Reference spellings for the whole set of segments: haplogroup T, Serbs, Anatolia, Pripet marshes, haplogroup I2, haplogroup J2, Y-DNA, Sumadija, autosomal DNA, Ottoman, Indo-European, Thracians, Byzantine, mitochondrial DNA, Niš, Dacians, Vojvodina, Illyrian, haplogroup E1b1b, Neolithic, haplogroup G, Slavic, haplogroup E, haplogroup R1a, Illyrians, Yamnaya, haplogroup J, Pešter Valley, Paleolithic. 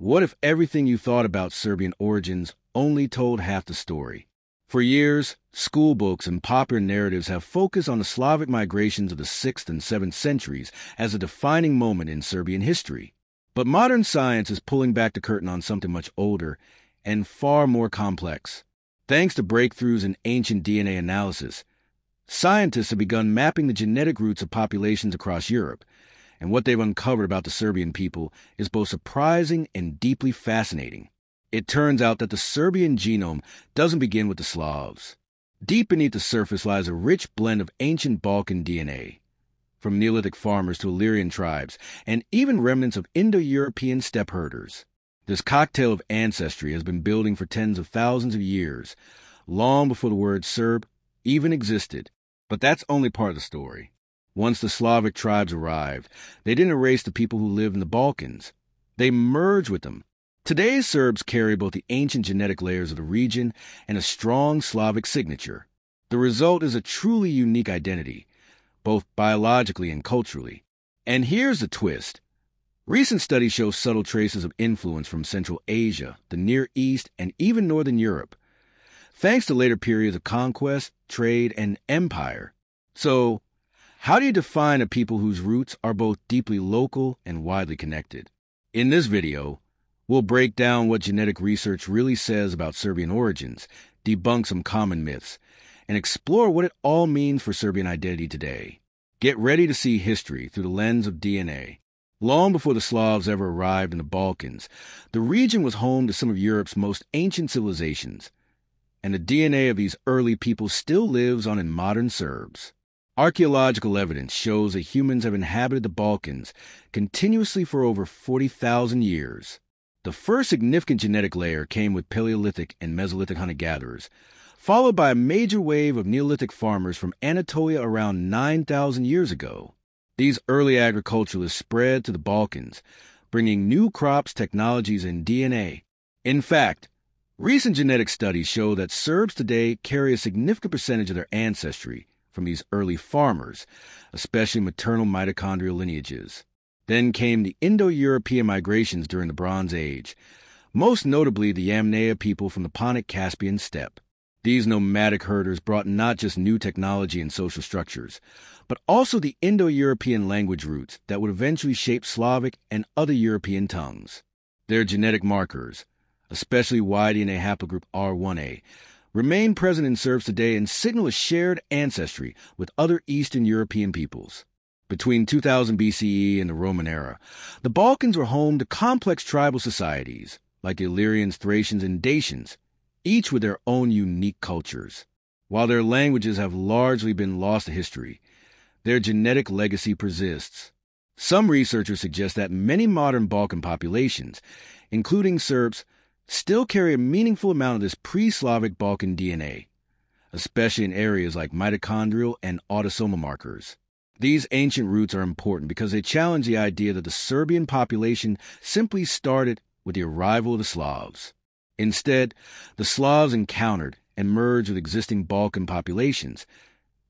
What if everything you thought about Serbian origins only told half the story? For years, school books and popular narratives have focused on the Slavic migrations of the 6th and 7th centuries as a defining moment in Serbian history. But modern science is pulling back the curtain on something much older and far more complex. Thanks to breakthroughs in ancient DNA analysis, scientists have begun mapping the genetic roots of populations across Europe, and what they've uncovered about the Serbian people is both surprising and deeply fascinating. It turns out that the Serbian genome doesn't begin with the Slavs. Deep beneath the surface lies a rich blend of ancient Balkan DNA, from Neolithic farmers to Illyrian tribes, and even remnants of Indo-European steppe herders. This cocktail of ancestry has been building for tens of thousands of years, long before the word Serb even existed. But that's only part of the story. Once the Slavic tribes arrived, they didn't erase the people who lived in the Balkans. They merged with them. Today's Serbs carry both the ancient genetic layers of the region and a strong Slavic signature. The result is a truly unique identity, both biologically and culturally. And here's the twist. Recent studies show subtle traces of influence from Central Asia, the Near East, and even Northern Europe, thanks to later periods of conquest, trade, and empire. So, how do you define a people whose roots are both deeply local and widely connected? In this video, we'll break down what genetic research really says about Serbian origins, debunk some common myths, and explore what it all means for Serbian identity today. Get ready to see history through the lens of DNA. Long before the Slavs ever arrived in the Balkans, the region was home to some of Europe's most ancient civilizations, and the DNA of these early people still lives on in modern Serbs. Archaeological evidence shows that humans have inhabited the Balkans continuously for over 40,000 years. The first significant genetic layer came with Paleolithic and Mesolithic hunter-gatherers, followed by a major wave of Neolithic farmers from Anatolia around 9,000 years ago. These early agriculturalists spread to the Balkans, bringing new crops, technologies, and DNA. In fact, recent genetic studies show that Serbs today carry a significant percentage of their ancestry from these early farmers, especially maternal mitochondrial lineages. Then came the Indo-European migrations during the Bronze Age, most notably the Yamnaya people from the Ponic-Caspian steppe. These nomadic herders brought not just new technology and social structures, but also the Indo-European language roots that would eventually shape Slavic and other European tongues. Their genetic markers, especially Y-DNA haplogroup R1a, remain present in Serbs today and signal a shared ancestry with other Eastern European peoples. Between 2000 BCE and the Roman era, the Balkans were home to complex tribal societies like Illyrians, Thracians, and Dacians, each with their own unique cultures. While their languages have largely been lost to history, their genetic legacy persists. Some researchers suggest that many modern Balkan populations, including Serbs, still carry a meaningful amount of this pre-Slavic Balkan DNA, especially in areas like mitochondrial and autosomal markers. These ancient roots are important because they challenge the idea that the Serbian population simply started with the arrival of the Slavs. Instead, the Slavs encountered and merged with existing Balkan populations,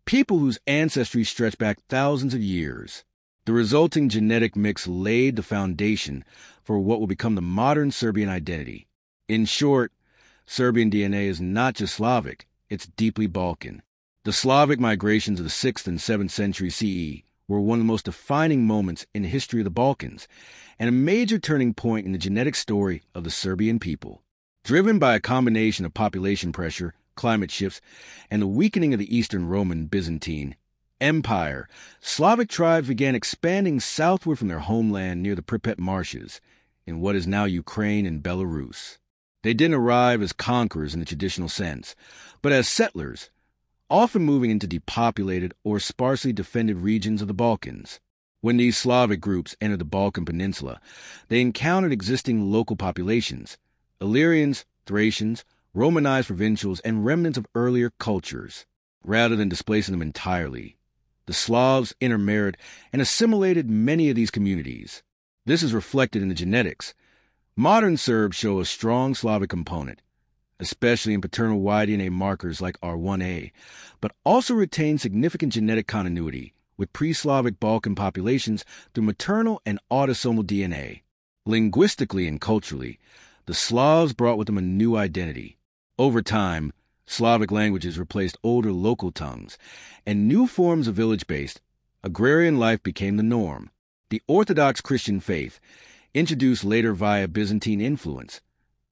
people whose ancestry stretched back thousands of years. The resulting genetic mix laid the foundation for what will become the modern Serbian identity. In short, Serbian DNA is not just Slavic, it's deeply Balkan. The Slavic migrations of the 6th and 7th century CE were one of the most defining moments in the history of the Balkans, and a major turning point in the genetic story of the Serbian people. Driven by a combination of population pressure, climate shifts, and the weakening of the Eastern Roman Byzantine Empire, Slavic tribes began expanding southward from their homeland near the Pripet marshes in what is now Ukraine and Belarus. They didn't arrive as conquerors in the traditional sense, but as settlers, often moving into depopulated or sparsely defended regions of the Balkans. When these Slavic groups entered the Balkan Peninsula, they encountered existing local populations, Illyrians, Thracians, Romanized provincials, and remnants of earlier cultures. Rather than displacing them entirely, the Slavs intermarried and assimilated many of these communities. This is reflected in the genetics. Modern Serbs show a strong Slavic component, especially in paternal Y-DNA markers like R1a, but also retain significant genetic continuity with pre-Slavic Balkan populations through maternal and autosomal DNA. Linguistically and culturally, the Slavs brought with them a new identity. Over time, Slavic languages replaced older local tongues, and new forms of village-based agrarian life became the norm. The Orthodox Christian faith, introduced later via Byzantine influence,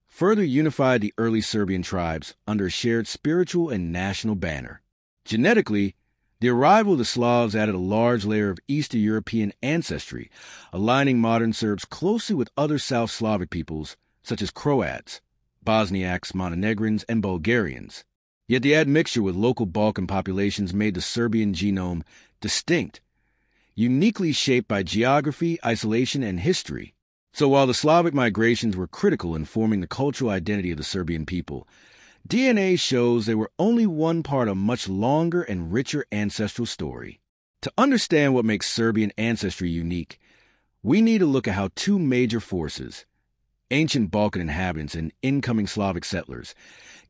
further unified the early Serbian tribes under a shared spiritual and national banner. Genetically, the arrival of the Slavs added a large layer of Eastern European ancestry, aligning modern Serbs closely with other South Slavic peoples, such as Croats, Bosniaks, Montenegrins, and Bulgarians. Yet the admixture with local Balkan populations made the Serbian genome distinct, uniquely shaped by geography, isolation, and history. So while the Slavic migrations were critical in forming the cultural identity of the Serbian people, DNA shows they were only one part of a much longer and richer ancestral story. To understand what makes Serbian ancestry unique, we need to look at how two major forces, ancient Balkan inhabitants and incoming Slavic settlers,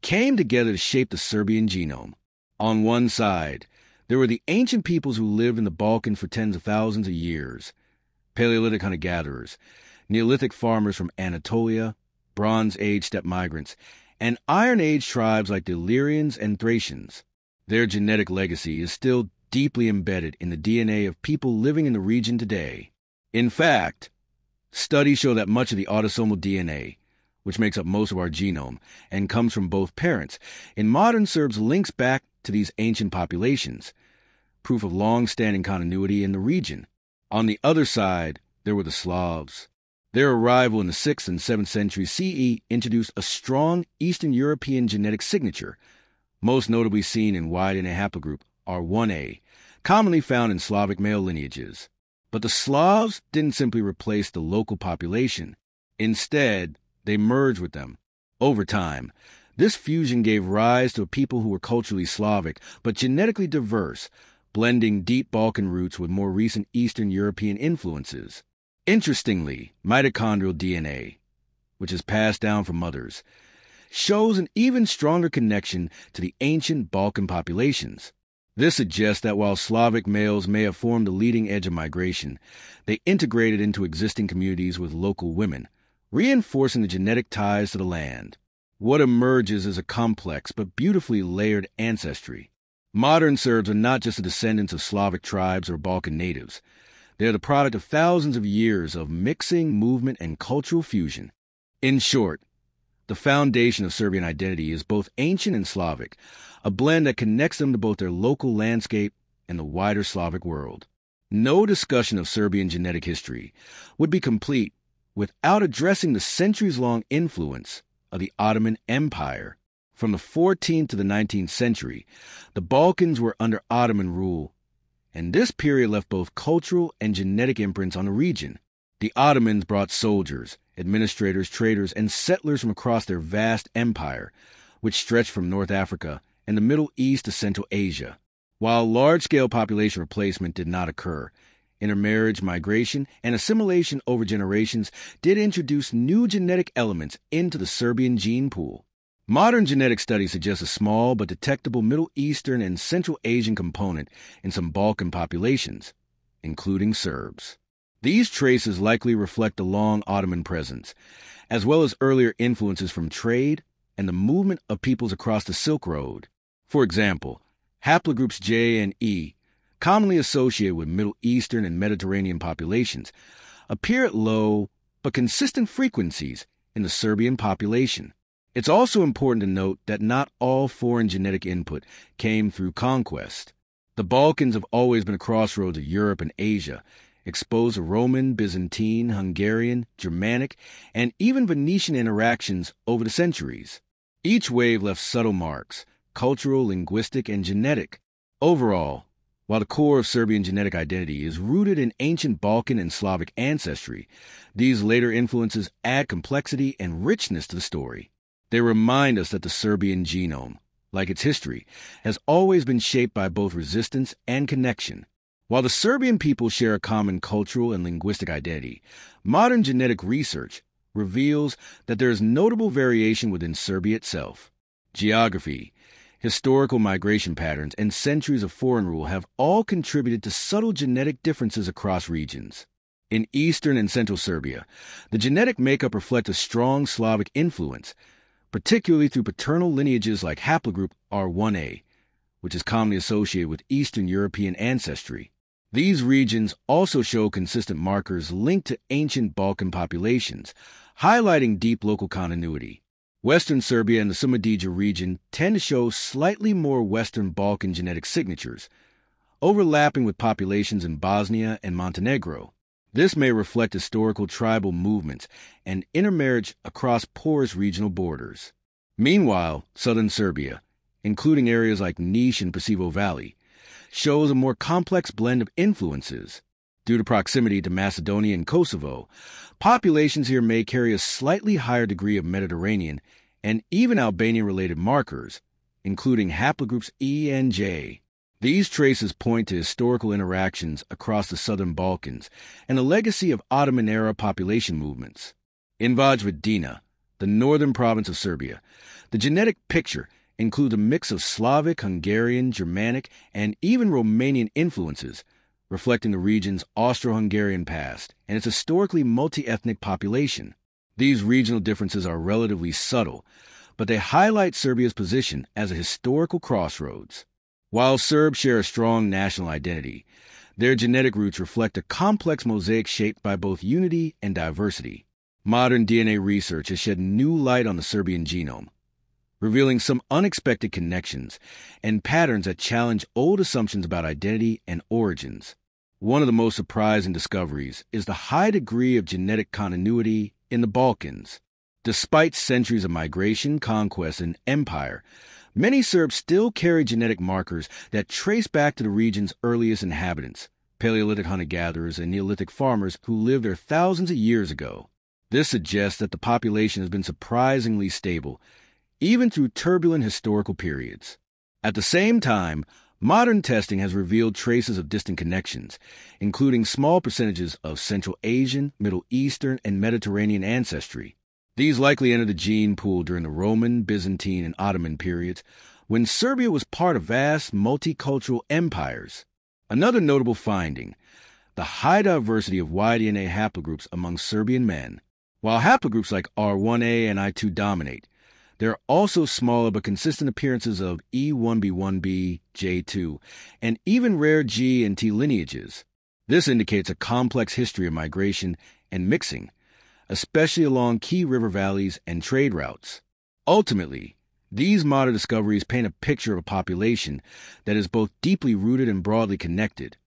came together to shape the Serbian genome. On one side, there were the ancient peoples who lived in the Balkans for tens of thousands of years, Paleolithic hunter-gatherers, Neolithic farmers from Anatolia, Bronze Age steppe-migrants, and Iron Age tribes like the Illyrians and Thracians. Their genetic legacy is still deeply embedded in the DNA of people living in the region today. In fact, studies show that much of the autosomal DNA, which makes up most of our genome and comes from both parents, in modern Serbs links back to these ancient populations, proof of long-standing continuity in the region. On the other side, there were the Slavs. Their arrival in the 6th and 7th centuries CE introduced a strong Eastern European genetic signature, most notably seen in Y-DNA haplogroup R1a, commonly found in Slavic male lineages. But the Slavs didn't simply replace the local population. Instead, they merged with them. Over time, this fusion gave rise to a people who were culturally Slavic but genetically diverse, blending deep Balkan roots with more recent Eastern European influences. Interestingly, mitochondrial DNA, which is passed down from mothers, shows an even stronger connection to the ancient Balkan populations. This suggests that while Slavic males may have formed the leading edge of migration, they integrated into existing communities with local women, reinforcing the genetic ties to the land. What emerges is a complex but beautifully layered ancestry. Modern Serbs are not just the descendants of Slavic tribes or Balkan natives. They're the product of thousands of years of mixing, movement, and cultural fusion. In short, the foundation of Serbian identity is both ancient and Slavic, a blend that connects them to both their local landscape and the wider Slavic world. No discussion of Serbian genetic history would be complete without addressing the centuries-long influence of the Ottoman Empire. From the 14th to the 19th century, the Balkans were under Ottoman rule, and this period left both cultural and genetic imprints on the region. The Ottomans brought soldiers, administrators, traders, and settlers from across their vast empire, which stretched from North Africa and the Middle East to Central Asia. While large-scale population replacement did not occur, intermarriage, migration, and assimilation over generations did introduce new genetic elements into the Serbian gene pool. Modern genetic studies suggest a small but detectable Middle Eastern and Central Asian component in some Balkan populations, including Serbs. These traces likely reflect the long Ottoman presence, as well as earlier influences from trade and the movement of peoples across the Silk Road. For example, haplogroups J and E, commonly associated with Middle Eastern and Mediterranean populations, appear at low but consistent frequencies in the Serbian population. It's also important to note that not all foreign genetic input came through conquest. The Balkans have always been a crossroads of Europe and Asia, exposed to Roman, Byzantine, Hungarian, Germanic, and even Venetian interactions over the centuries. Each wave left subtle marks, cultural, linguistic, and genetic. Overall, while the core of Serbian genetic identity is rooted in ancient Balkan and Slavic ancestry, these later influences add complexity and richness to the story. They remind us that the Serbian genome, like its history, has always been shaped by both resistance and connection. While the Serbian people share a common cultural and linguistic identity, modern genetic research reveals that there is notable variation within Serbia itself. Geography, historical migration patterns, and centuries of foreign rule have all contributed to subtle genetic differences across regions. In eastern and central Serbia, the genetic makeup reflects a strong Slavic influence, particularly through paternal lineages like haplogroup R1a, which is commonly associated with Eastern European ancestry. These regions also show consistent markers linked to ancient Balkan populations, highlighting deep local continuity. Western Serbia and the Sumadija region tend to show slightly more Western Balkan genetic signatures, overlapping with populations in Bosnia and Montenegro. This may reflect historical tribal movements and intermarriage across porous regional borders. Meanwhile, southern Serbia, including areas like Niš and Pešter Valley, shows a more complex blend of influences. Due to proximity to Macedonia and Kosovo, populations here may carry a slightly higher degree of Mediterranean and even Albanian-related markers, including haplogroups E and J. These traces point to historical interactions across the southern Balkans and a legacy of Ottoman-era population movements. In Vojvodina, the northern province of Serbia, the genetic picture includes a mix of Slavic, Hungarian, Germanic, and even Romanian influences, reflecting the region's Austro-Hungarian past and its historically multi-ethnic population. These regional differences are relatively subtle, but they highlight Serbia's position as a historical crossroads. While Serbs share a strong national identity, their genetic roots reflect a complex mosaic shaped by both unity and diversity. Modern DNA research has shed new light on the Serbian genome, revealing some unexpected connections and patterns that challenge old assumptions about identity and origins. One of the most surprising discoveries is the high degree of genetic continuity in the Balkans. Despite centuries of migration, conquest, and empire, many Serbs still carry genetic markers that trace back to the region's earliest inhabitants, Paleolithic hunter-gatherers and Neolithic farmers who lived there thousands of years ago. This suggests that the population has been surprisingly stable, even through turbulent historical periods. At the same time, modern testing has revealed traces of distant connections, including small percentages of Central Asian, Middle Eastern, and Mediterranean ancestry. These likely entered the gene pool during the Roman, Byzantine, and Ottoman periods, when Serbia was part of vast multicultural empires. Another notable finding, the high diversity of Y-DNA haplogroups among Serbian men. While haplogroups like R1a and I2 dominate, there are also smaller but consistent appearances of E1b1b, J2, and even rare G and T lineages. This indicates a complex history of migration and mixing, especially along key river valleys and trade routes. Ultimately, these modern discoveries paint a picture of a population that is both deeply rooted and broadly connected,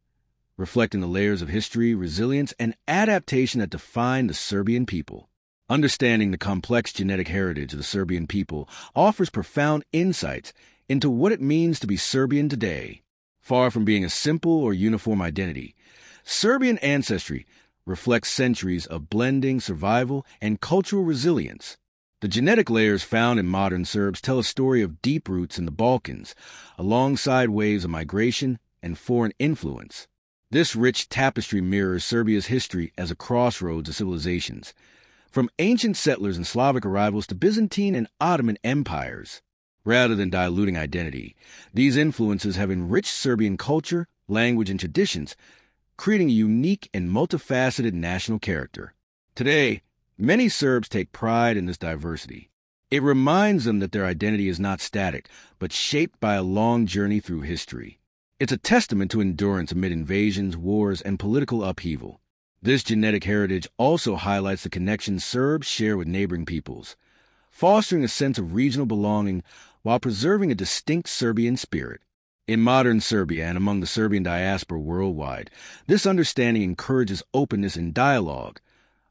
reflecting the layers of history, resilience, and adaptation that define the Serbian people. Understanding the complex genetic heritage of the Serbian people offers profound insights into what it means to be Serbian today. Far from being a simple or uniform identity, Serbian ancestry reflects centuries of blending, survival, and cultural resilience. The genetic layers found in modern Serbs tell a story of deep roots in the Balkans, alongside waves of migration and foreign influence. This rich tapestry mirrors Serbia's history as a crossroads of civilizations, from ancient settlers and Slavic arrivals to Byzantine and Ottoman empires. Rather than diluting identity, these influences have enriched Serbian culture, language, and traditions, creating a unique and multifaceted national character. Today, many Serbs take pride in this diversity. It reminds them that their identity is not static, but shaped by a long journey through history. It's a testament to endurance amid invasions, wars, and political upheaval. This genetic heritage also highlights the connections Serbs share with neighboring peoples, fostering a sense of regional belonging while preserving a distinct Serbian spirit. In modern Serbia and among the Serbian diaspora worldwide, this understanding encourages openness and dialogue,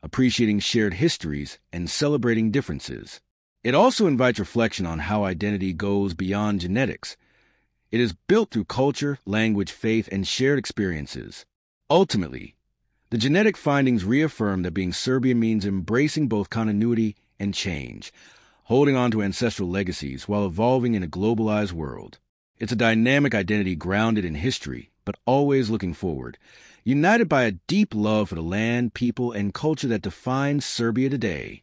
appreciating shared histories and celebrating differences. It also invites reflection on how identity goes beyond genetics. It is built through culture, language, faith, and shared experiences. Ultimately, the genetic findings reaffirm that being Serbian means embracing both continuity and change, holding on to ancestral legacies while evolving in a globalized world. It's a dynamic identity grounded in history, but always looking forward, united by a deep love for the land, people, and culture that defines Serbia today.